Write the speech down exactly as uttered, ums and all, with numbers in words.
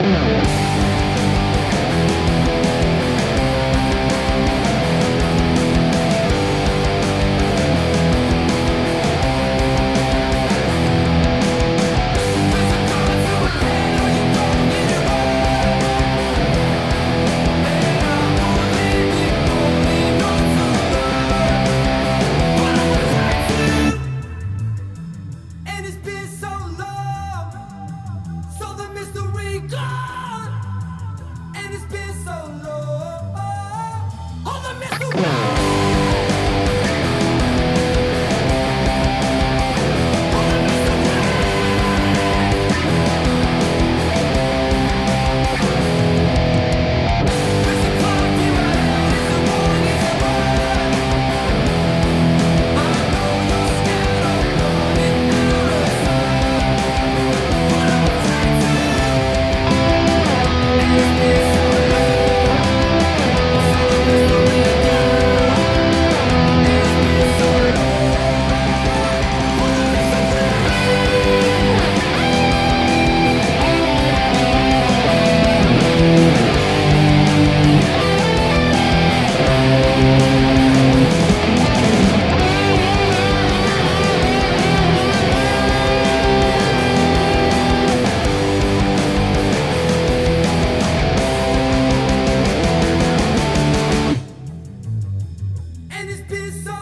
It's been so